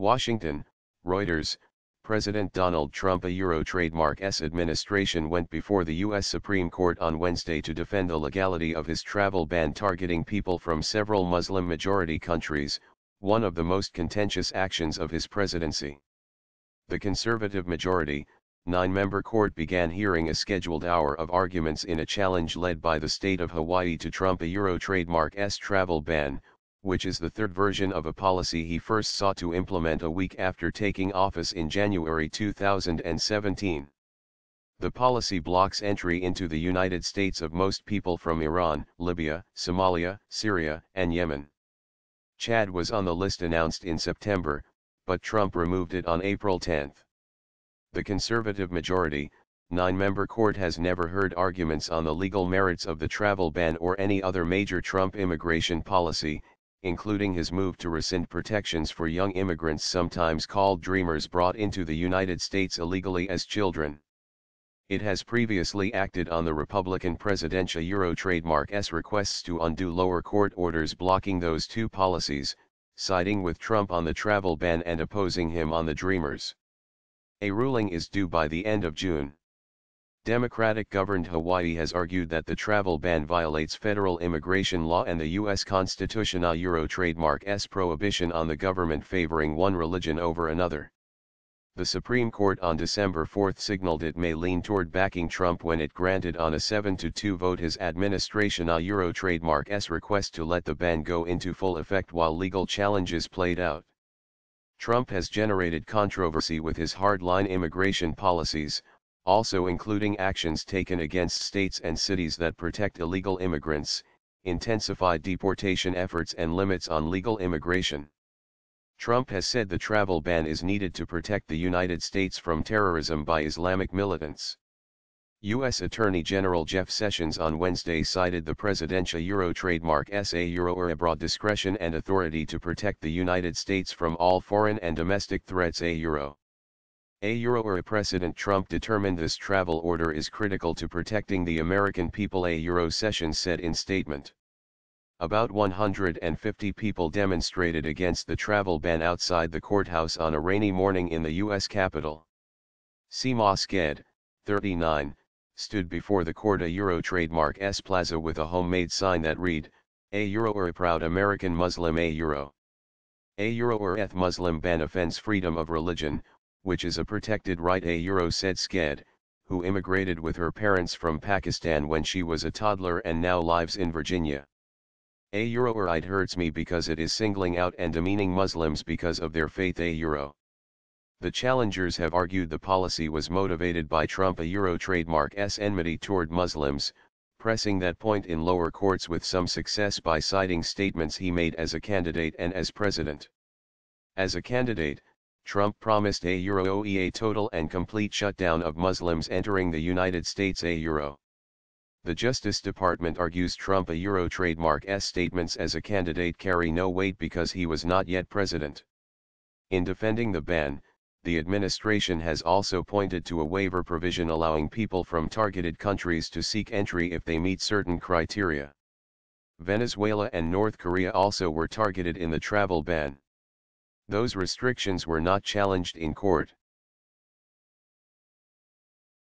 Washington, Reuters. President Donald Trump, a Euro trademark's administration, went before the U.S. Supreme Court on Wednesday to defend the legality of his travel ban targeting people from several Muslim-majority countries, one of the most contentious actions of his presidency. The conservative majority, nine-member court began hearing a scheduled hour of arguments in a challenge led by the state of Hawaii to Trump, a Euro trademark's travel ban, which is the third version of a policy he first sought to implement a week after taking office in January 2017. The policy blocks entry into the United States of most people from Iran, Libya, Somalia, Syria, and Yemen. Chad was on the list announced in September, but Trump removed it on April 10. The conservative majority, nine-member court has never heard arguments on the legal merits of the travel ban or any other major Trump immigration policy, including his move to rescind protections for young immigrants, sometimes called dreamers, brought into the United States illegally as children. It has previously acted on the Republican presidential Euro trademark's requests to undo lower court orders blocking those two policies, siding with Trump on the travel ban and opposing him on the dreamers. A ruling is due by the end of June. Democratic-governed Hawaii has argued that the travel ban violates federal immigration law and the U.S. Constitution, a Euro trademark's prohibition on the government favoring one religion over another. The Supreme Court on December 4 signaled it may lean toward backing Trump when it granted on a 7-2 vote his administration, a Euro trademark's request to let the ban go into full effect while legal challenges played out. Trump has generated controversy with his hardline immigration policies, also including actions taken against states and cities that protect illegal immigrants, intensify deportation efforts, and limits on legal immigration. Trump has said the travel ban is needed to protect the United States from terrorism by Islamic militants. U.S. Attorney General Jeff Sessions on Wednesday cited the presidential Euro trademark's a Euro or abroad discretion and authority to protect the United States from all foreign and domestic threats, a Euro. A Euro or President Trump determined this travel order is critical to protecting the American people, a Euro Sessions said in statement. About 150 people demonstrated against the travel ban outside the courthouse on a rainy morning in the U.S. Capitol. Seamus Ged, 39, stood before the court, a Euro trademark's plaza with a homemade sign that read, "A Euro or a proud American Muslim, a Euro." A Euro or eth Muslim ban offends freedom of religion, which is a protected right, a Euro said Sked, who immigrated with her parents from Pakistan when she was a toddler and now lives in Virginia. A Euro or it hurts me because it is singling out and demeaning Muslims because of their faith, a Euro. The challengers have argued the policy was motivated by Trump, a Euro trademark's enmity toward Muslims, pressing that point in lower courts with some success by citing statements he made as a candidate and as president. As a candidate, Trump promised a Euro a total and complete shutdown of Muslims entering the United States, a Euro. The Justice Department argues Trump, a Euro trademark's statements as a candidate carry no weight because he was not yet president. In defending the ban, the administration has also pointed to a waiver provision allowing people from targeted countries to seek entry if they meet certain criteria. Venezuela and North Korea also were targeted in the travel ban. Those restrictions were not challenged in court.